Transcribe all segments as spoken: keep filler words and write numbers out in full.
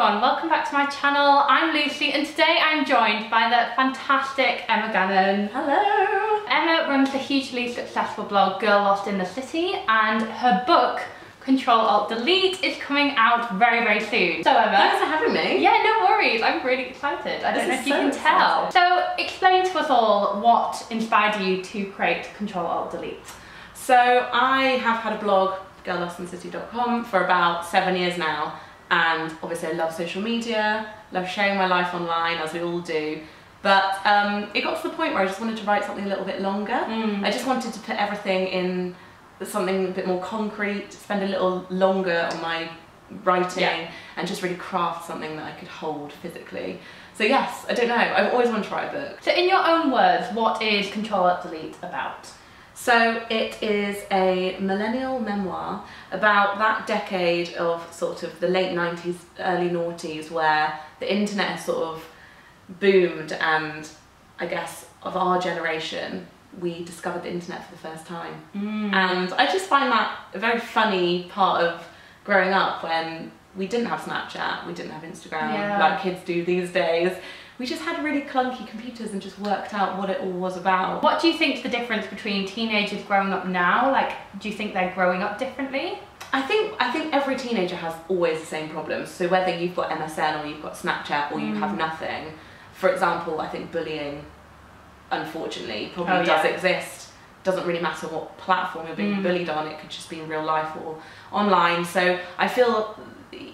everyone, welcome back to my channel. I'm Lucy and today I'm joined by the fantastic Emma Gannon. Hello! Emma runs the hugely successful blog Girl Lost in the City and her book Ctrl Alt Delete is coming out very very soon. So Emma, thanks for having me. Yeah, no worries. I'm really excited. I don't know if you can tell. So explain to us all what inspired you to create Ctrl Alt Delete. So I have had a blog, Girl Lost in the City dot com, for about seven years now, and obviously I love social media, love sharing my life online as we all do. But um, it got to the point where I just wanted to write something a little bit longer. Mm. I just wanted to put everything in something a bit more concrete, spend a little longer on my writing, yeah, and just really craft something that I could hold physically. So yes, I don't know, I've always wanted to write a book. So in your own words, what is Ctrl Alt Delete about? So it is a millennial memoir about that decade of sort of the late nineties, early noughties, where the internet has sort of boomed, and I guess of our generation, we discovered the internet for the first time. Mm. And I just find that a very funny part of growing up, when we didn't have Snapchat, we didn't have Instagram, yeah, like kids do these days. We just had really clunky computers and just worked out what it all was about. What do you think's the difference between teenagers growing up now? Like, do you think they're growing up differently? I think I think every teenager has always the same problems. So whether you've got M S N or you've got Snapchat or you mm. have nothing, for example, I think bullying, unfortunately, probably oh, yeah. does exist. Doesn't really matter what platform you're being mm. bullied on, it could just be in real life or online. So I feel,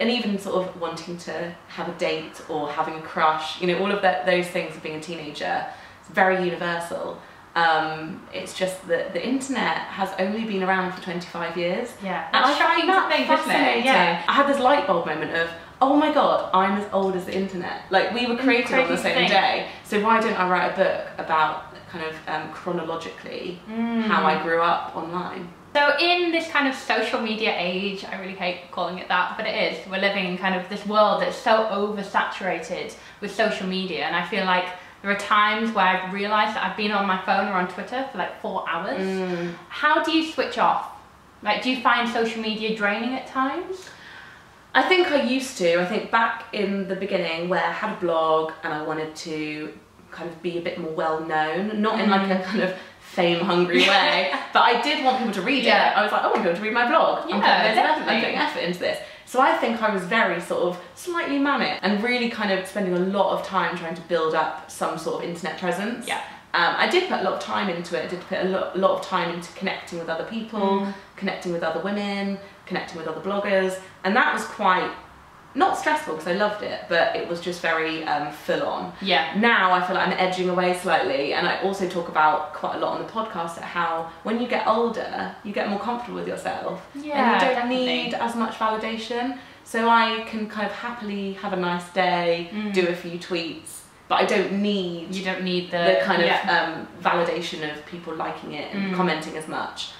and even sort of wanting to have a date or having a crush, you know, all of that, those things of being a teenager, it's very universal. Um, it's just that the internet has only been around for twenty-five years. Yeah, and I find that fascinating. Yeah. I had this light bulb moment of, oh my god, I'm as old as the internet. Like, we were created on the same day, so why don't I write a book about kind of um, chronologically mm. how I grew up online? So in this kind of social media age, I really hate calling it that, but it is, we're living in kind of this world that's so oversaturated with social media, and I feel like there are times where I've realised that I've been on my phone or on Twitter for like four hours. Mm. How do you switch off? Like, do you find social media draining at times? I think I used to. I think back in the beginning where I had a blog and I wanted to kind of be a bit more well known, not in like a kind of fame-hungry way, but I did want people to read yeah. it. I was like, I want people to read my blog. Yeah, I'm putting effort, I'm putting effort into this. So I think I was very sort of slightly manic and really kind of spending a lot of time trying to build up some sort of internet presence. Yeah. Um, I did put a lot of time into it. I did put a lot, lot of time into connecting with other people, mm. connecting with other women, connecting with other bloggers, and that was quite, not stressful because I loved it, but it was just very um, full on. Yeah. Now I feel like I'm edging away slightly, and I also talk about quite a lot on the podcast at how when you get older, you get more comfortable with yourself. Yeah, and you don't definitely. need as much validation. So I can kind of happily have a nice day, mm. do a few tweets, but I don't need you don't need the, the kind yeah. of um, validation of people liking it and mm. commenting as much.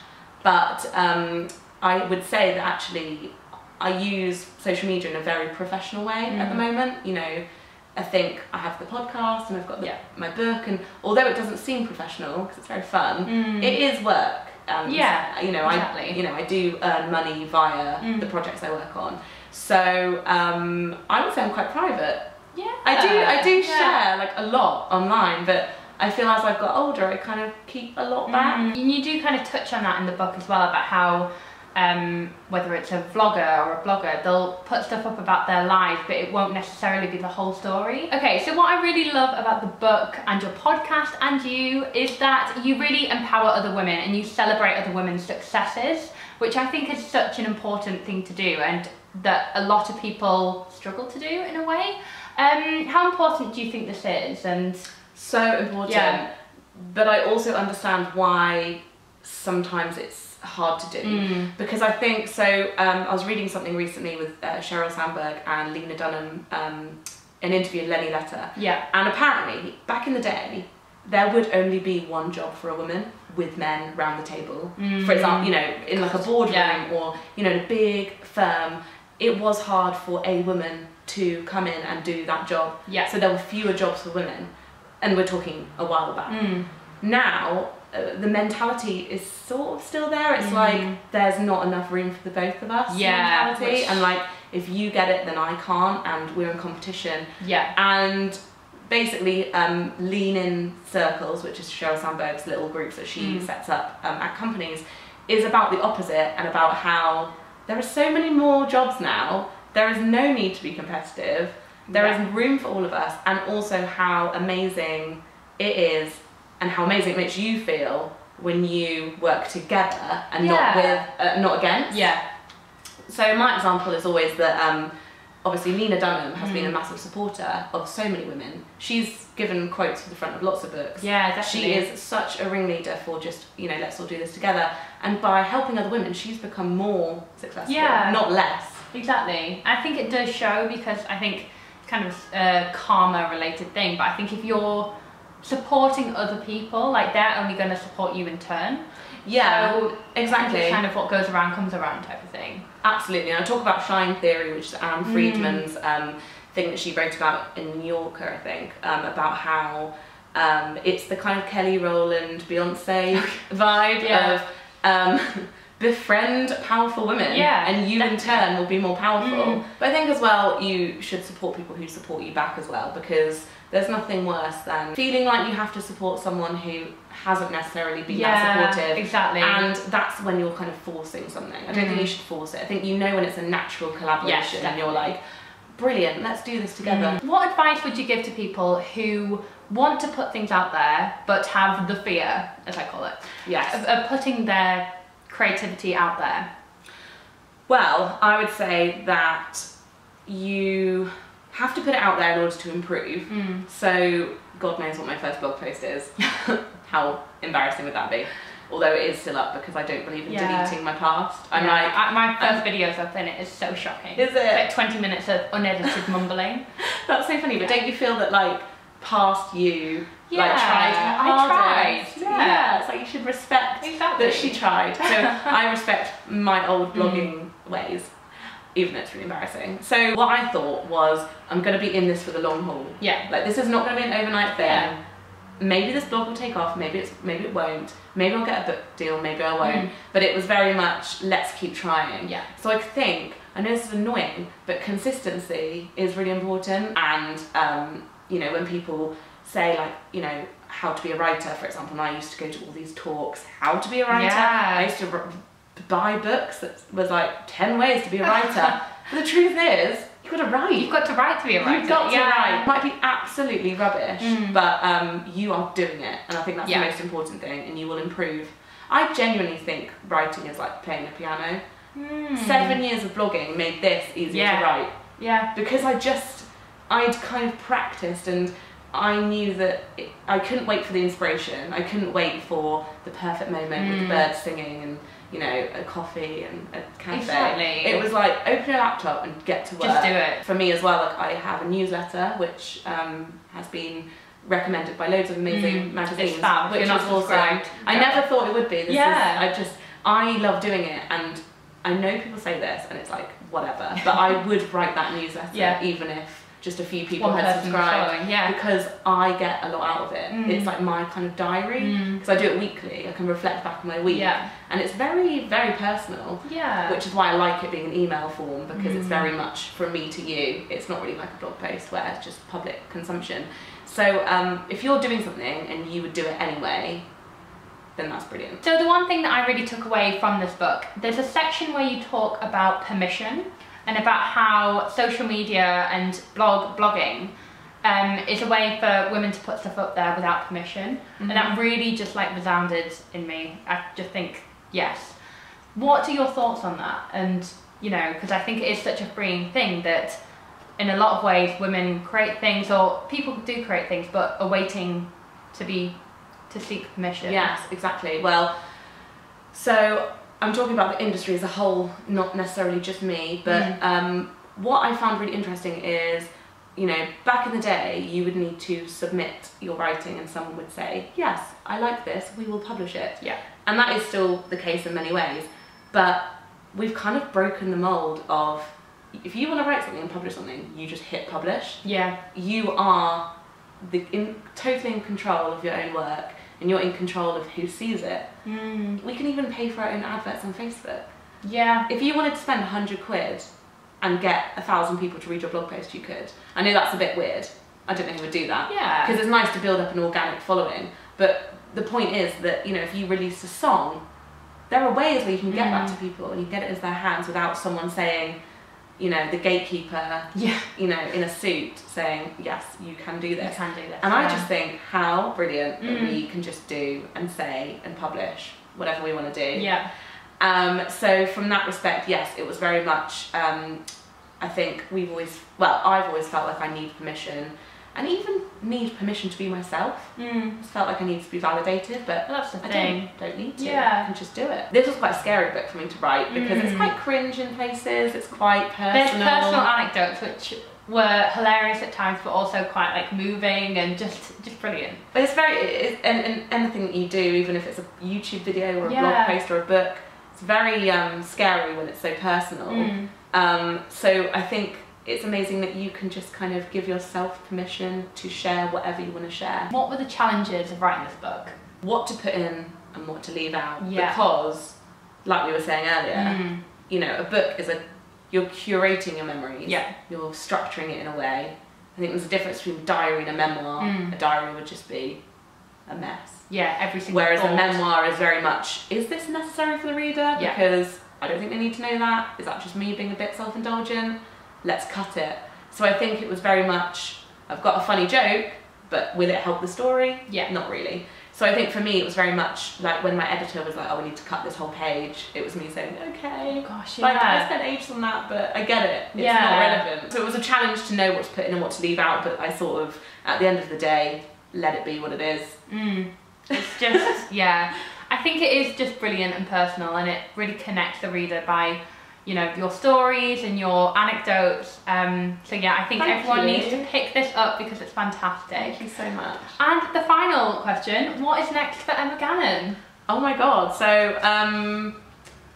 But um, I would say that actually, I use social media in a very professional way mm. at the moment. You know, I think I have the podcast and I've got the, yeah. my book, and although it doesn't seem professional because it's very fun, mm. it is work. And, yeah, you know, exactly. I you know I do earn money via mm. the projects I work on. So um, I would say I'm quite private. Yeah, I do. I do yeah. share like a lot online, but I feel as I've got older, I kind of keep a lot back. Mm. And you do kind of touch on that in the book as well, about how, Um, whether it's a vlogger or a blogger, they'll put stuff up about their lives, but it won't necessarily be the whole story. Okay, so what I really love about the book and your podcast and you is that you really empower other women and you celebrate other women's successes, which I think is such an important thing to do and that a lot of people struggle to do in a way. Um, how important do you think this is? And so important, yeah. but I also understand why sometimes it's hard to do mm. because I think so um, I was reading something recently with uh, Sheryl Sandberg and Lena Dunham, um, an interview in Lenny Letter, yeah and apparently back in the day there would only be one job for a woman with men round the table, mm. for example, you know, in like a boardroom yeah. or, you know, in a big firm. It was hard for a woman to come in and do that job, yeah so there were fewer jobs for women, and we're talking a while back. mm. Now Uh, the mentality is sort of still there. It's mm-hmm. like there's not enough room for the both of us yeah, mentality, which... and like if you get it, then I can't, and we're in competition. Yeah. And basically, um, Lean In Circles, which is Sheryl Sandberg's little group that she mm. sets up um, at companies, is about the opposite, and about how there are so many more jobs now, there is no need to be competitive, there yeah. is room for all of us, and also how amazing it is and how amazing it makes you feel when you work together and yeah. not with, uh, not against. Yeah. So my example is always that um, obviously Lena Dunham has mm. been a massive supporter of so many women. She's given quotes for the front of lots of books. Yeah, definitely. She is such a ringleader for just, you know, let's all do this together. And by helping other women, she's become more successful, yeah. not less. Exactly. I think it does show, because I think it's kind of a karma related thing, but I think if you're supporting other people, like, they're only going to support you in turn. Yeah, so exactly. It's kind of what goes around comes around type of thing. Absolutely. And I talk about Shine Theory, which is Anne Friedman's mm. um, thing that she wrote about in New Yorker, I think, um, about how um, it's the kind of Kelly Rowland, Beyoncé vibe yeah. of um, befriend powerful women, yeah, and you definitely. in turn will be more powerful. Mm. But I think as well, you should support people who support you back as well, because there's nothing worse than feeling like you have to support someone who hasn't necessarily been yeah, that supportive. Exactly. And that's when you're kind of forcing something. I don't mm. think you should force it. I think you know when it's a natural collaboration, yes, and you're like, brilliant, let's do this together. Mm. What advice would you give to people who want to put things out there but have the fear, as I call it, yes. of, of putting their creativity out there? Well, I would say that you have to put it out there in order to improve. Mm. So God knows what my first blog post is. How embarrassing would that be? Although it is still up, because I don't believe in yeah. deleting my past. I'm yeah. like, I, my first um, video's up and it is so shocking. Is it? It's like twenty minutes of unedited mumbling. That's so funny, yeah. but don't you feel that, like, past you yeah. like tried harder? I tried. Yeah. yeah. It's like you should respect exactly. that she tried. So I respect my old blogging mm. ways, even though it's really embarrassing. So what I thought was, I'm going to be in this for the long haul. Yeah. Like, this is not going to be an overnight thing. Yeah. Maybe this blog will take off, maybe it's maybe it won't, maybe I'll get a book deal, maybe I won't, mm. but it was very much, let's keep trying. Yeah. So I think, I know this is annoying, but consistency is really important. And um, you know, when people say, like, you know, how to be a writer, for example, and I used to go to all these talks, how to be a writer, yeah. I used to buy books that was like ten ways to be a writer. But the truth is, you've got to write. You've got to write to be a writer. You've got to yeah. write. It might be absolutely rubbish, mm. but um, you are doing it, and I think that's yeah. the most important thing, and you will improve. I genuinely think writing is like playing the piano. Mm. Seven years of blogging made this easier yeah. to write. Yeah. Because I just, I'd kind of practiced, and I knew that it, I couldn't wait for the inspiration. I couldn't wait for the perfect moment mm. with the birds singing and, you know, a coffee and a cafe. Exactly. It was like, open your laptop and get to work. Just do it. For me as well, like, I have a newsletter which um, has been recommended by loads of amazing mm. magazines. It's fab. Which You're not subscribed. Awesome. I never thought it would be. This yeah. Is, I just, I love doing it, and I know people say this and it's like, whatever, but I would write that newsletter yeah. even if just a few people One had subscribed, yeah. because I get a lot out of it. Mm. It's like my kind of diary, because mm. I do it weekly. I can reflect back on my week, yeah. and it's very, very personal, yeah. which is why I like it being an email form, because mm. it's very much from me to you. It's not really like a blog post where it's just public consumption. So um, if you're doing something and you would do it anyway, then that's brilliant. So the one thing that I really took away from this book, there's a section where you talk about permission, and about how social media and blog blogging um, is a way for women to put stuff up there without permission. Mm-hmm. And that really just, like, resounded in me. I just think, yes. What are your thoughts on that? And, you know, because I think it is such a freeing thing that in a lot of ways women create things, or people do create things, but are waiting to be, to seek permission. Yes, exactly. Well, so I'm talking about the industry as a whole, not necessarily just me, but mm. um, what I found really interesting is, you know, back in the day, you would need to submit your writing and someone would say, yes, I like this, we will publish it. Yeah. And that is still the case in many ways, but we've kind of broken the mould of, if you want to write something and publish something, you just hit publish. Yeah. You are the, in, totally in control of your own work, and you're in control of who sees it. Mm. We can even pay for our own adverts on Facebook. Yeah. If you wanted to spend a hundred quid and get a thousand people to read your blog post, you could. I know that's a bit weird. I don't know who would do that. Yeah. Because it's nice to build up an organic following, but the point is that, you know, if you release a song, there are ways where you can get mm. that to people and you get it into their hands without someone saying, you know, the gatekeeper, yeah. you know, in a suit saying, yes, you can do this. You can do this. And yeah. I just think how brilliant mm. that we can just do and say and publish whatever we want to do. Yeah. Um, so from that respect, yes, it was very much, um, I think we've always, well, I've always felt like I need permission. And even need permission to be myself. Mm. Just felt like I needed to be validated, but well, that's the I thing. Don't, don't need to. Yeah. I can just do it. This was quite a scary book for me to write because mm. it's quite cringe in places. It's quite personal. There's personal anecdotes which were hilarious at times, but also quite like moving and just just brilliant. But it's very it's, and, and anything that you do, even if it's a YouTube video or a yeah. blog post or a book, it's very um, scary when it's so personal. Mm. Um, so I think. It's amazing that you can just kind of give yourself permission to share whatever you want to share. What were the challenges of writing this book? What to put in and what to leave out. Yeah. Because, like we were saying earlier, mm. you know, a book is a, you're curating your memories. Yeah. You're structuring it in a way. I think there's a difference between a diary and a memoir. Mm. A diary would just be a mess. Yeah, every single Whereas thought. A memoir is very much, is this necessary for the reader? Yeah. Because I don't think they need to know that. Is that just me being a bit self-indulgent? Let's cut it. So I think it was very much, I've got a funny joke, but will it help the story? Yeah. Not really. So I think for me, it was very much like when my editor was like, oh, we need to cut this whole page. It was me saying, okay. Gosh, yeah. Like, I spent ages on that, but I get it. It's yeah. not relevant. So it was a challenge to know what to put in and what to leave out, but I sort of, at the end of the day, let it be what it is. Mm. It's just, yeah. I think it is just brilliant and personal, and it really connects the reader by you know, your stories and your anecdotes. Um, so yeah, I think Thank everyone you. needs to pick this up because it's fantastic. Thank you so much. And the final question, what is next for Emma Gannon? Oh my God, so um,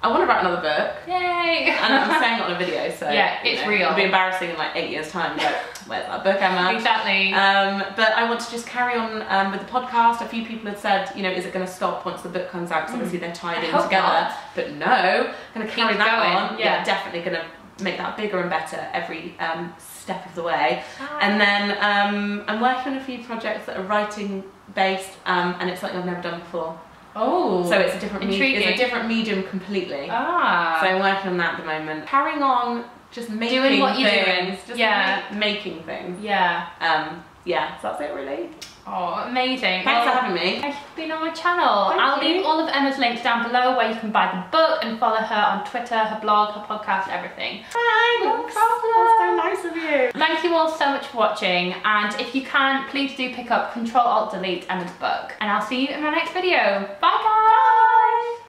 I want to write another book. Yay! And I'm saying it on a video, so. Yeah, it's you know, real. It'll be embarrassing in like eight years time, but where's that book, Emma? Exactly. Um, but I want to just carry on um, with the podcast. A few people had said, you know, is it going to stop once the book comes out? Because mm. obviously they're tied I in together. Not. But no, I'm going to carry that going. on. Yeah, yeah definitely going to make that bigger and better every um, step of the way. Hi. And then um, I'm working on a few projects that are writing based, um, and it's something I've never done before. Oh, so it's a different medium. It's a different medium completely. Ah, so I'm working on that at the moment. Carrying on. Just making doing what you're things, doing. Just yeah. ma making things. Yeah. Um, yeah, so that's it really. Oh, amazing. Thanks well, for having me. Thanks for being on my channel. Thank I'll you. leave all of Emma's links down below where you can buy the book and follow her on Twitter, her blog, her podcast, everything. Thanks. That's so nice of you. Thank you all so much for watching, and if you can, please do pick up Control Alt Delete Emma's book. And I'll see you in my next video. Bye guys.